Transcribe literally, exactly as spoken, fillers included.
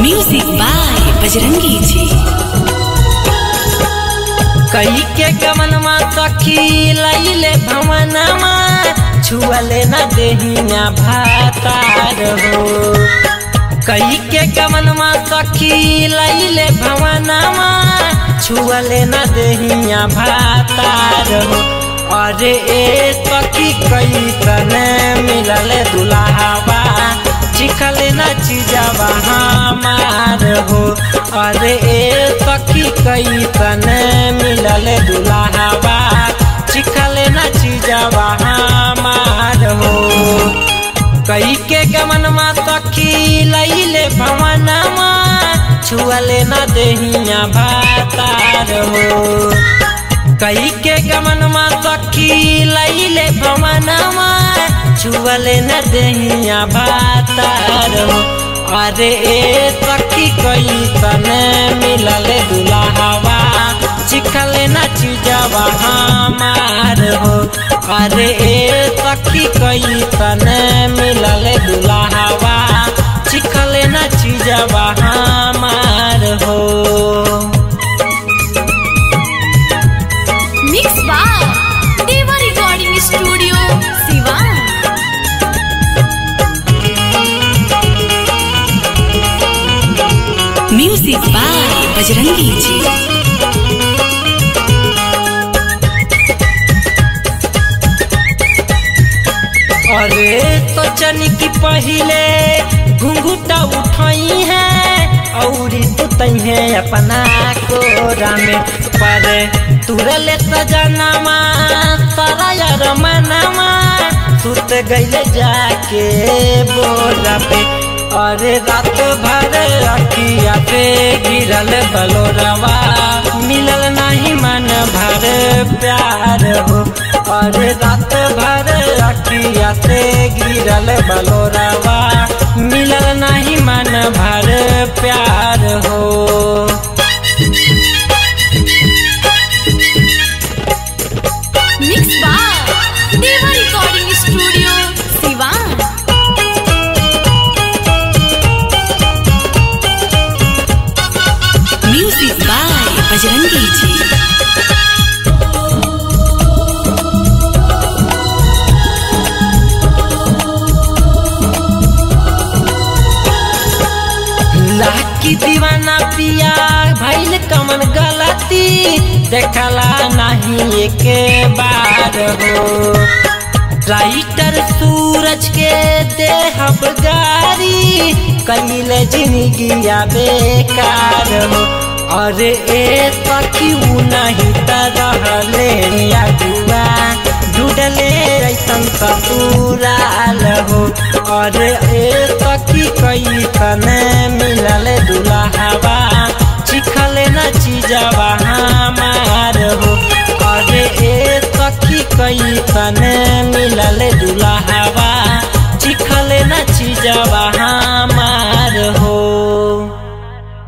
Music by Bajrangi ji. कई के गमन माँ सखी लैले भवन माँ छुअले न देहिया भातार हो। कई के गमन माँ सखी लैले भवन माँ छुअले न देहिया भातार हो। अरे ए सखी कई तने मिलले दुलावा चिखले न चीजावा हमार हो। अरे ए सखी कई तने मिलले दुलावा चिखले न चीजावा हमार हो। कई के गमन माँ सखी लैले भवन माँ छुअले न देहिया भातार हो। कई के गमन माँ सखी लैले भवन माँ छुअले न देहिया भातार हो। अरे ए सखी कई तने मिलले दुलावा चिखले न चीजावा हमार हो। अरे ए सखी कई तने मिलले दुलावा चिखले न चीजावा हमार हो। Music by Bajrangi ji. अरे तो चनी की पहले घुंघुटा उठाई है औरी तुतई है अपना कोरा में पर तुरले सजनामा सारा यार मनामा सुत गईले जाके बोरा पे। अरे रात भर अखिया पे गिरल बलोरवा मिलल नहीं मन भर प्यार हो। अरे रात भर अखिया से गिरल बलोरवा मिलल नहीं मन भर प्यार हो। बजरंगी जी। लाकी दीवाना पिया भइल कमन गलती देखला नहीं एके बार हो। राइटर सूरज के देहब गारी कइले जिंदगी आ बेकार हो। अरे ए सखी नहीं तरहले अगुआ जुड़ले ऐसन ससुराल हो। अरे ए सखी कई तने मिलले दुलाहा